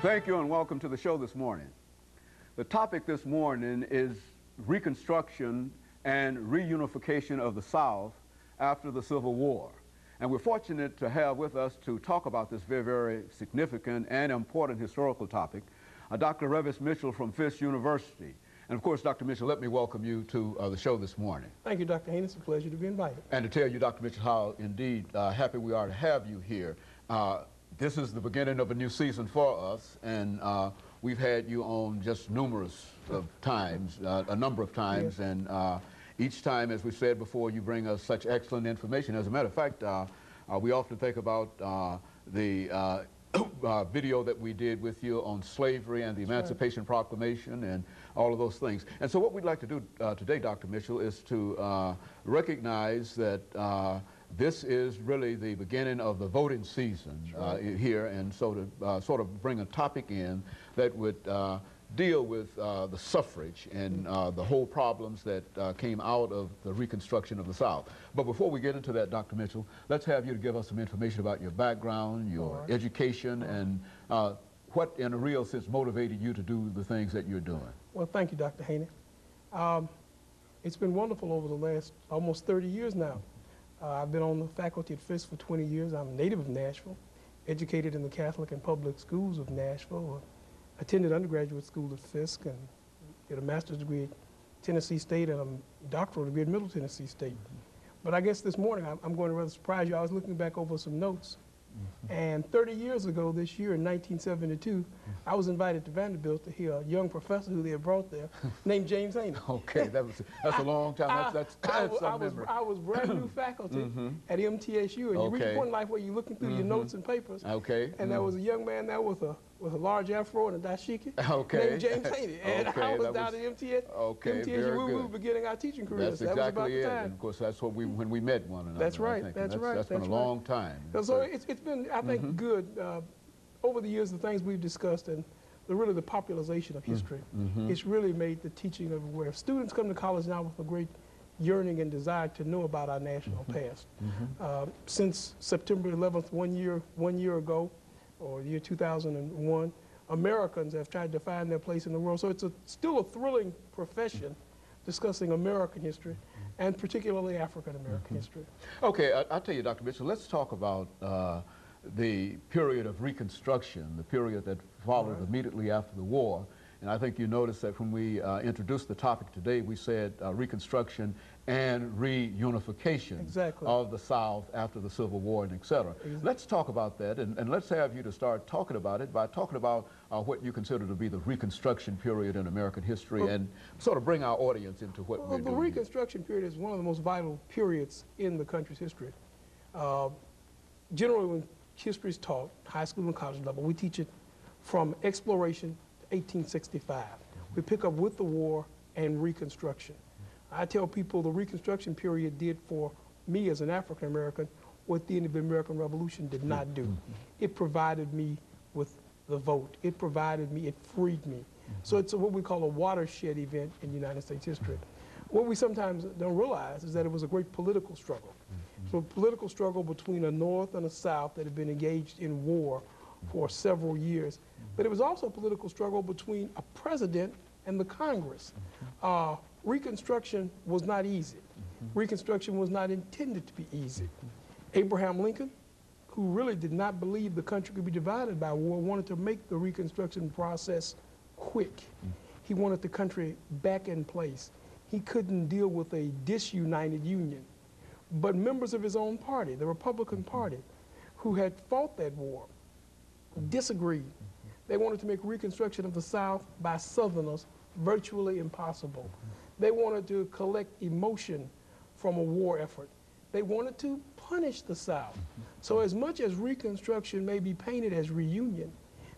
Thank you and welcome to the show this morning. The topic this morning is Reconstruction and Reunification of the South after the Civil War. And we're fortunate to have with us to talk about this very, very significant and important historical topic, Dr. Revis Mitchell from Fisk University. And of course, Dr. Mitchell, let me welcome you to the show this morning. Thank you, Dr. Haney. It's a pleasure to be invited. And to tell you, Dr. Mitchell, how indeed happy we are to have you here. This is the beginning of a new season for us, and we've had you on just numerous of times, a number of times, yes. And each time, as we said before, you bring us such excellent information. As a matter of fact, we often think about the video that we did with you on slavery and the Emancipation Proclamation and all of those things. And so what we'd like to do today, Dr. Mitchell, is to recognize that this is really the beginning of the voting season here, and so to sort of bring a topic in that would deal with the suffrage and the whole problems that came out of the Reconstruction of the South. But before we get into that, Dr. Mitchell, let's have you to give us some information about your background, your education, and what in a real sense motivated you to do the things that you're doing. Well, thank you, Dr. Haney. It's been wonderful over the last almost 30 years now. I've been on the faculty at Fisk for 20 years. I'm a native of Nashville, educated in the Catholic and public schools of Nashville. Attended undergraduate school at Fisk and did a master's degree at Tennessee State and a doctoral degree at Middle Tennessee State. But I guess this morning I'm going to rather surprise you. I was looking back over some notes, and 30 years ago this year in 1972, I was invited to Vanderbilt to hear a young professor who they had brought there named James Haney. Okay, that's a long time. I was brand new faculty at MTSU, and you reach one life where you're looking through your notes and papers. Okay, and there was a young man there with a large afro and a dashiki named James Haney. And I was down at MTSU. Okay, we were beginning our teaching career. That's exactly it. And of course, that's what when we met one another. That's right. That's right. That's been a long time. So it's been, I think, good over the years. The things we've discussed and really the popularization of history. It's really made the teaching aware. Students come to college now with a great yearning and desire to know about our national past. Since September 11th, one year ago, or the year 2001, Americans have tried to find their place in the world. So it's still a thrilling profession discussing American history, and particularly African-American history. Okay, I'll tell you, Dr. Mitchell, let's talk about the period of Reconstruction, the period that followed immediately after the war. And I think you noticed that when we introduced the topic today, we said Reconstruction and reunification of the South after the Civil War, and et cetera. Let's talk about that, and let's have you to start talking about it by talking about what you consider to be the Reconstruction period in American history, and sort of bring our audience into what we're doing. The Reconstruction period is one of the most vital periods in the country's history. Generally, when history is taught, high school and college level, we teach it from exploration to 1865. We pick up with the war and Reconstruction. I tell people the Reconstruction period did for me as an African-American what the end of the American Revolution did not do. It provided me with the vote. It provided me, it freed me. So it's what we call a watershed event in United States history. What we sometimes don't realize is that it was a great political struggle. So a political struggle between a North and a South that had been engaged in war for several years. But it was also a political struggle between a president and the Congress. Reconstruction was not easy. Reconstruction was not intended to be easy. Abraham Lincoln, who really did not believe the country could be divided by war, wanted to make the Reconstruction process quick. He wanted the country back in place. He couldn't deal with a disunited Union. But members of his own party, the Republican Party, who had fought that war, disagreed. They wanted to make Reconstruction of the South by Southerners virtually impossible. They wanted to collect emotion from a war effort. They wanted to punish the South. So as much as Reconstruction may be painted as reunion,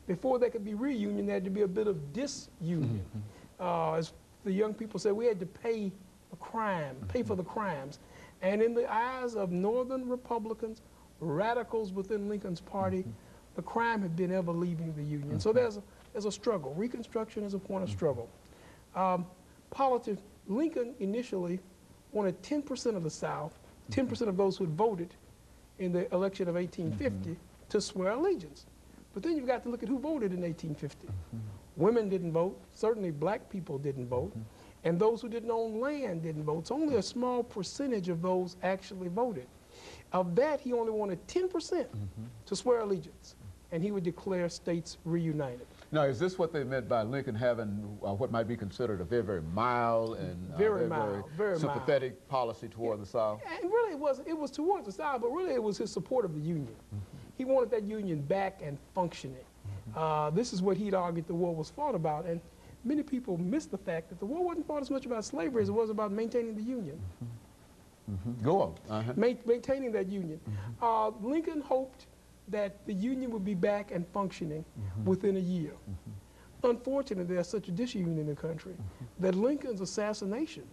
before there could be reunion, there had to be a bit of disunion. As the young people said, we had to pay a crime, pay for the crimes. And in the eyes of Northern Republicans, radicals within Lincoln's party, the crime had been ever leaving the Union. So there's a struggle. Reconstruction is a point of struggle. Politics, Lincoln initially wanted 10% of the South, 10% of those who had voted in the election of 1850 to swear allegiance. But then you've got to look at who voted in 1850. Mm-hmm. Women didn't vote. Certainly black people didn't vote. Mm-hmm. And those who didn't own land didn't vote. So only a small percentage of those actually voted. Of that, he only wanted 10% mm-hmm. to swear allegiance, and he would declare states reunited. Now, is this what they meant by Lincoln having what might be considered a very mild and very sympathetic mild policy toward the South? And really, it was towards the South, but really it was his support of the Union. Mm-hmm. He wanted that Union back and functioning. Mm-hmm. This is what he'd argued the war was fought about, and many people miss the fact that the war wasn't fought as much about slavery as it was about maintaining the Union. Mm-hmm. Mm-hmm. Go on. Uh-huh. Maintaining that Union. Mm-hmm. Lincoln hoped that the Union would be back and functioning mm-hmm. within a year. Mm-hmm. Unfortunately, there's such a disunion in the country mm-hmm. that Lincoln's assassination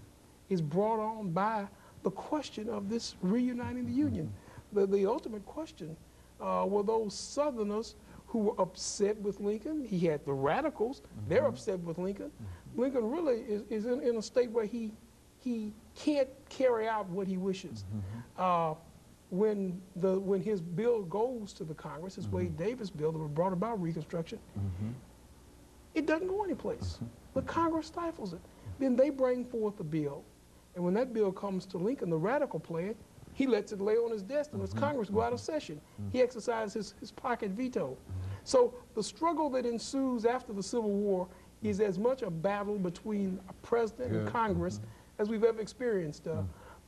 is brought on by the question of this reuniting the Union. Mm-hmm. The ultimate question were those Southerners who were upset with Lincoln. He had the radicals. Mm-hmm. They're upset with Lincoln. Mm-hmm. Lincoln really is in a state where he can't carry out what he wishes. Mm-hmm. When his bill goes to the Congress, his mm-hmm. Wade Davis bill that was brought about Reconstruction, mm-hmm. it doesn't go anyplace. Mm-hmm. The Congress stifles it. Then they bring forth a bill, and when that bill comes to Lincoln, the radical plan, he lets it lay on his desk and lets mm-hmm. Congress go out of session. Mm-hmm. He exercises his pocket veto. Mm-hmm. So the struggle that ensues after the Civil War is as much a battle between a president and Congress mm-hmm. as we've ever experienced.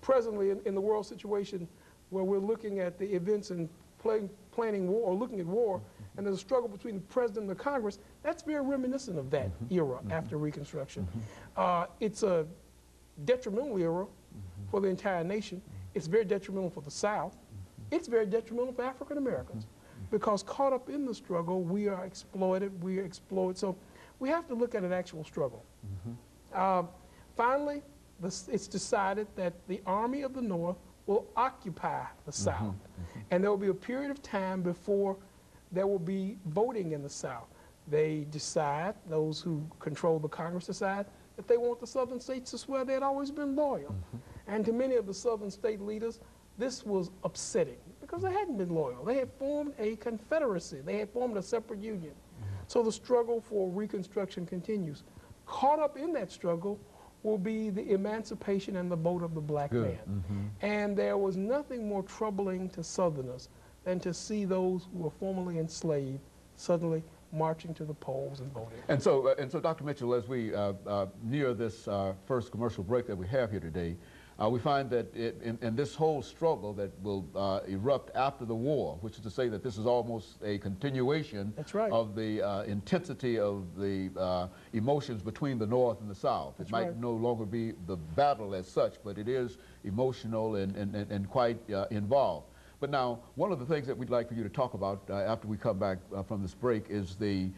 Presently in the world situation, where we're looking at the events and planning war or looking at war, and there's a struggle between the president and the Congress, that's very reminiscent of that mm-hmm. era mm-hmm. after Reconstruction. Mm-hmm. It's a detrimental era mm-hmm. for the entire nation. It's very detrimental for the South. Mm-hmm. It's very detrimental for African Americans mm-hmm. because caught up in the struggle, we are exploited, we are exploited. So we have to look at an actual struggle. Mm-hmm. Finally, it's decided that the Army of the North will occupy the South. Mm-hmm, mm-hmm. And there will be a period of time before there will be voting in the South. They decide, those who control the Congress decide, that they want the Southern states to swear they had always been loyal. Mm-hmm. And to many of the Southern state leaders, this was upsetting because they hadn't been loyal. They had formed a confederacy. They had formed a separate union. Mm-hmm. So the struggle for Reconstruction continues. Caught up in that struggle will be the emancipation and the vote of the black man. Mm-hmm. And there was nothing more troubling to Southerners than to see those who were formerly enslaved suddenly marching to the polls and voting. And so, Dr. Mitchell, as we near this first commercial break that we have here today, we find that in this whole struggle that will erupt after the war, which is to say that this is almost a continuation of the intensity of the emotions between the North and the South. It might no longer be the battle as such, but it is emotional and quite involved. But now, one of the things that we'd like for you to talk about after we come back from this break is the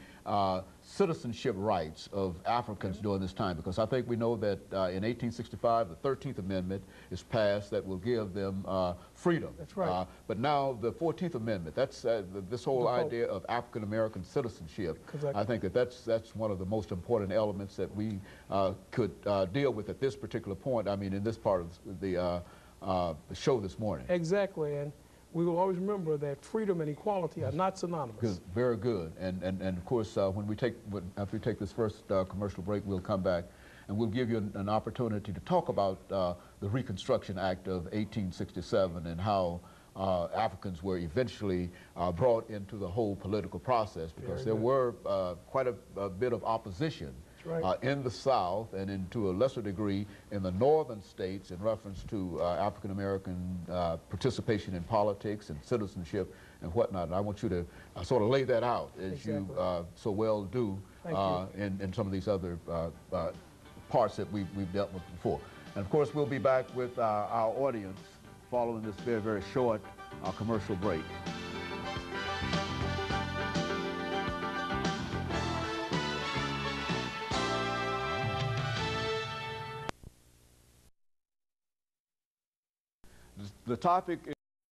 citizenship rights of Africans mm-hmm. during this time, because I think we know that in 1865, the 13th Amendment is passed that will give them freedom. That's right. But now the 14th Amendment, that's this whole idea of African-American citizenship. Exactly. I think that that's one of the most important elements that we could deal with at this particular point, I mean, in this part of the show this morning. Exactly. And we will always remember that freedom and equality are not synonymous. Good. Very good. And of course, after we take this first commercial break, we'll come back and we'll give you an opportunity to talk about the Reconstruction Act of 1867 and how Africans were eventually brought into the whole political process, because there were quite a bit of opposition in the South and to a lesser degree in the northern states in reference to African-American participation in politics and citizenship and whatnot. And I want you to sort of lay that out as you so well do in some of these other parts that we've dealt with before. And of course, we'll be back with our audience following this very, very short commercial break. The topic is